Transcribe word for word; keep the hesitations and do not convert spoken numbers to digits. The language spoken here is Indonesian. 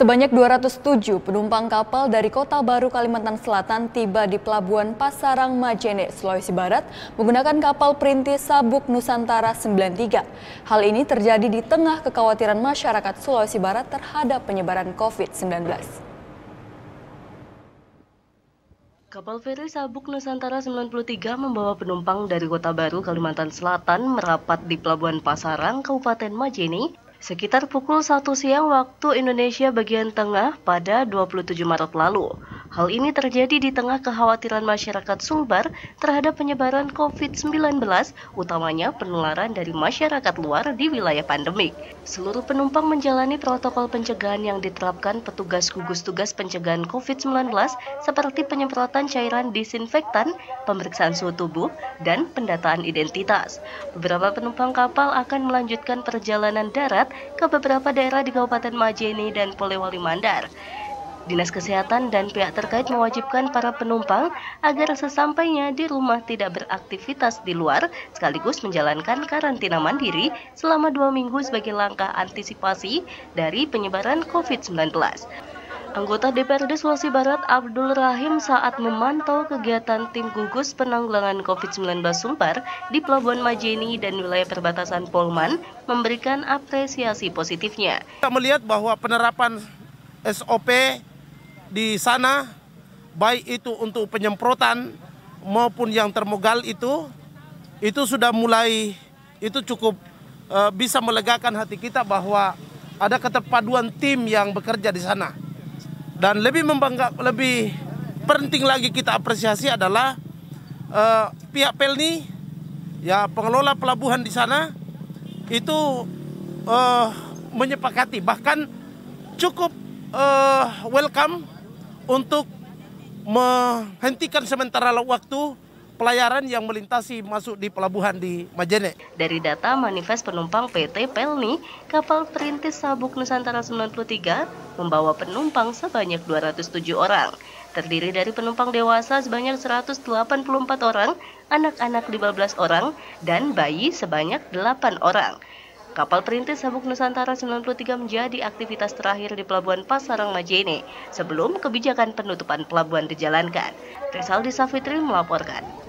Sebanyak dua ratus tujuh penumpang kapal dari Kota Baru, Kalimantan Selatan tiba di Pelabuhan Pasarang, Majene, Sulawesi Barat menggunakan kapal perintis Sabuk Nusantara sembilan tiga. Hal ini terjadi di tengah kekhawatiran masyarakat Sulawesi Barat terhadap penyebaran COVID sembilan belas. Kapal feri Sabuk Nusantara sembilan tiga membawa penumpang dari Kota Baru, Kalimantan Selatan merapat di Pelabuhan Pasarang, Kabupaten Majene, sekitar pukul satu siang waktu Indonesia bagian tengah pada dua puluh tujuh Maret lalu. Hal ini terjadi di tengah kekhawatiran masyarakat Sumbar terhadap penyebaran COVID sembilan belas, utamanya penularan dari masyarakat luar di wilayah pandemik. Seluruh penumpang menjalani protokol pencegahan yang diterapkan petugas gugus tugas pencegahan COVID sembilan belas seperti penyemprotan cairan disinfektan, pemeriksaan suhu tubuh, dan pendataan identitas. Beberapa penumpang kapal akan melanjutkan perjalanan darat ke beberapa daerah di Kabupaten Majene dan Polewali Mandar. Dinas Kesehatan dan pihak terkait mewajibkan para penumpang agar sesampainya di rumah tidak beraktivitas di luar, sekaligus menjalankan karantina mandiri selama dua minggu sebagai langkah antisipasi dari penyebaran COVID sembilan belas. Anggota D P R D Sulawesi Barat Abdul Rahim saat memantau kegiatan tim gugus penanggulangan COVID sembilan belas Sumbar di Pelabuhan Majene dan wilayah perbatasan Polman memberikan apresiasi positifnya. Kita melihat bahwa penerapan S O P di sana, baik itu untuk penyemprotan maupun yang termogal itu, itu sudah mulai, itu cukup e, bisa melegakan hati kita bahwa ada keterpaduan tim yang bekerja di sana. Dan lebih membangga, lebih penting lagi kita apresiasi adalah uh, pihak Pelni, ya pengelola pelabuhan di sana itu uh, menyepakati, bahkan cukup uh, welcome untuk menghentikan sementara waktu pelayaran yang melintasi masuk di pelabuhan di Majene. Dari data manifest penumpang P T. Pelni, kapal perintis Sabuk Nusantara sembilan tiga membawa penumpang sebanyak dua ratus tujuh orang. Terdiri dari penumpang dewasa sebanyak seratus delapan puluh empat orang, anak-anak lima belas orang, dan bayi sebanyak delapan orang. Kapal perintis Sabuk Nusantara sembilan tiga menjadi aktivitas terakhir di Pelabuhan Pasarang Majene sebelum kebijakan penutupan pelabuhan dijalankan. Rezaldi Safitri melaporkan.